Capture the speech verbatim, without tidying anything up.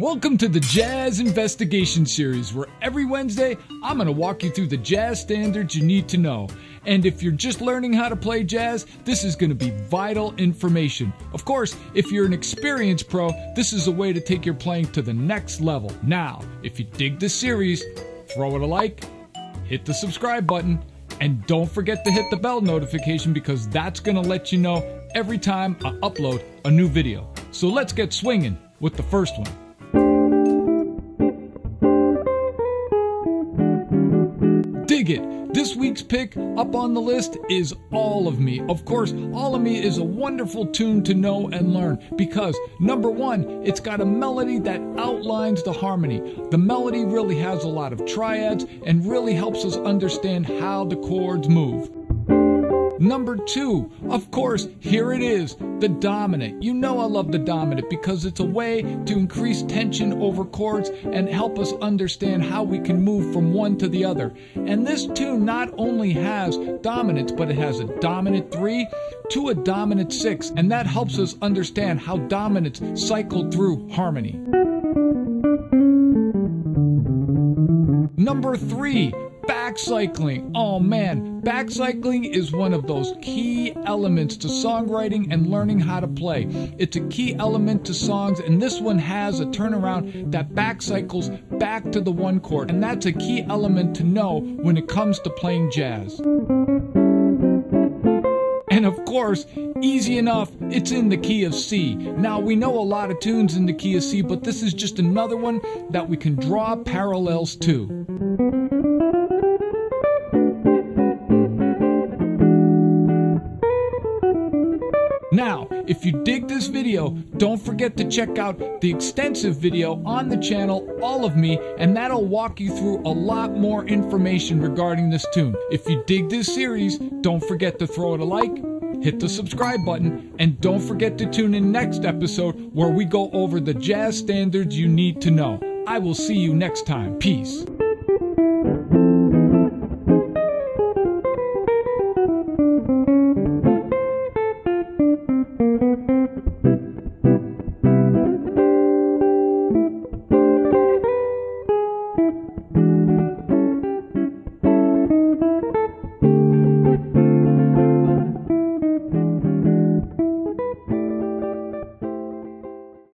Welcome to the Jazz Investigation Series, where every Wednesday I'm going to walk you through the jazz standards you need to know. And if you're just learning how to play jazz, this is going to be vital information. Of course, if you're an experienced pro, this is a way to take your playing to the next level. Now, if you dig this series, throw it a like, hit the subscribe button, and don't forget to hit the bell notification because that's going to let you know every time I upload a new video. So let's get swinging with the first one. It. This week's pick up on the list is All of Me. Of course, All of Me is a wonderful tune to know and learn because, number one, it's got a melody that outlines the harmony. The melody really has a lot of triads and really helps us understand how the chords move. Number two, of course, here it is, the dominant. You know I love the dominant because it's a way to increase tension over chords and help us understand how we can move from one to the other. And this tune not only has dominants, but it has a dominant three to a dominant six, and that helps us understand how dominants cycle through harmony. Number three, backcycling. Oh man, backcycling is one of those key elements to songwriting and learning how to play. It's a key element to songs, and this one has a turnaround that backcycles back to the one chord, and that's a key element to know when it comes to playing jazz. And of course, easy enough, it's in the key of C. Now, we know a lot of tunes in the key of C, but this is just another one that we can draw parallels to. Now, if you dig this video, don't forget to check out the extensive video on the channel, All of Me, and that'll walk you through a lot more information regarding this tune. If you dig this series, don't forget to throw it a like, hit the subscribe button, and don't forget to tune in next episode where we go over the jazz standards you need to know. I will see you next time. Peace.